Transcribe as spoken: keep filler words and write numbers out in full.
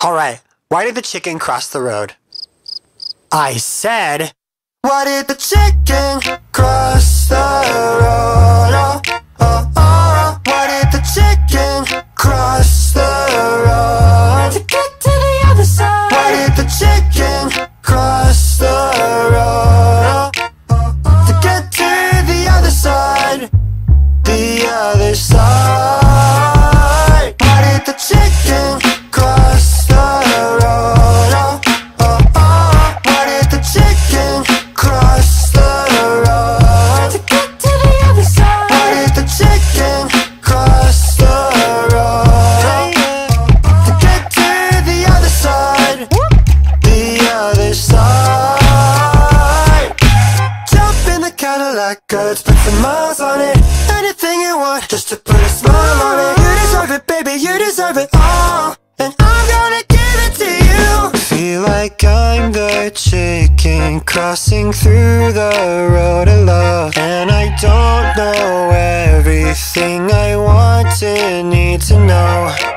Alright, why did the chicken cross the road? I said, why did the chicken cross the road? Oh, oh, oh, why did the chicken cross the road? To get to the other side. Why did the chicken cross the road? Oh, oh, oh, to get to the other side. The other side. Why did the chicken cross the road? Oh, oh, oh, why did the chicken cross the road? To get to the other side. Why did the chicken cross the road? To get to the other side. The other side. Jump in the Cadillac, girl, let's put some miles on it. Anything you want, just to put a smile on it. You deserve it, baby, you deserve it all. And I'm gonna give it to you. Feel like I'm the chicken crossing through the road of love. And I don't know everything I want and need to know.